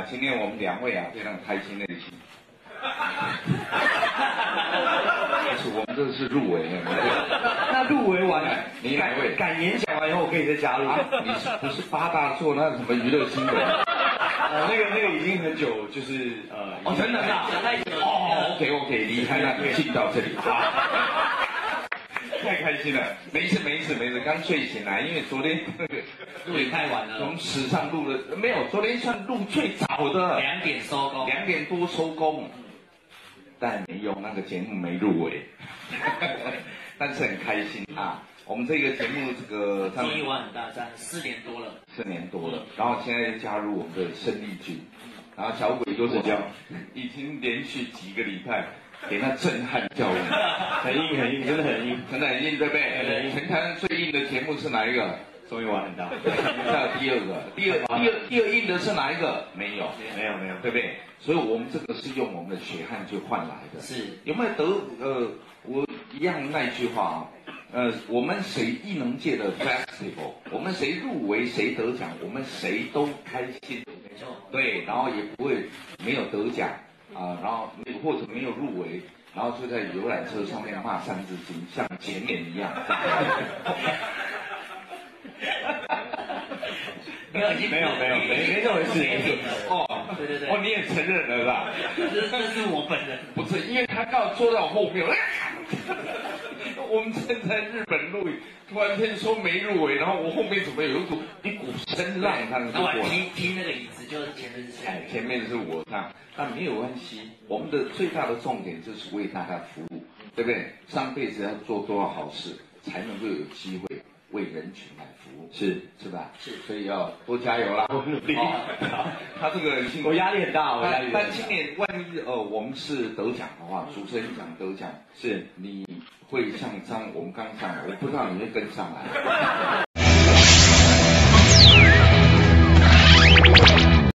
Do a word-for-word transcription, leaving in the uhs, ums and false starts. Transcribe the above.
啊，今天我们两位啊非常开心的一起，我们这是入围，那入围完，你哪位？敢演讲完以后可以再加入。你是不是八大做那什么娱乐新闻？哦，那个那个已经很久，就是呃，哦，真的啊，哦 ，OK OK， 离开那里进到这里啊。 太开心了，没事没事没事，刚睡醒来，因为昨天那个录也太晚了，从史上录的没有，昨天算录最早的，两点收工，两点多收工，但没有那个节目没入围，但是很开心啊。我们这个节目这个做意外很大，三四年多了，四年多了，然后现在加入我们的生力军，然后小鬼就是这样，已经连续几个礼拜。 给他震撼教育，很硬很硬，真的很硬，真的很硬，对不对？全台湾最硬的节目是哪一个？综艺玩很大，那第二个，第二第二第二硬的是哪一个？没有，没有没有，对不对？所以我们这个是用我们的血汗去换来的。是有没有得？呃，我一样那句话啊，呃，我们谁艺能界的 festival， 我们谁入围谁得奖，我们谁都开心，没错，对，然后也不会没有得奖。 啊，然后或者没有入围，然后就在游览车上面骂三字经，像前面一样。没有没有没有没这回事哦，对对对，哦你也承认了是吧？这这是我本人，不是因为他刚好坐在我后面，我们正在日本录影，突然间说没入围，然后我后面怎么有一股一股声浪？他那我踢踢那个椅子，就是前面是哎，前面是我上，但没有关系。我们的最大的重点就是为大家服务，对不对？上辈子要做多少好事，才能够有机会为人群来服务？是是吧？是，所以要多加油啦，多努力。他这个我压力很大，我压力。但今年万一呃我们是得奖的话，主持人讲得奖，是你。 会像张，我们刚上来，我不知道你会跟上来。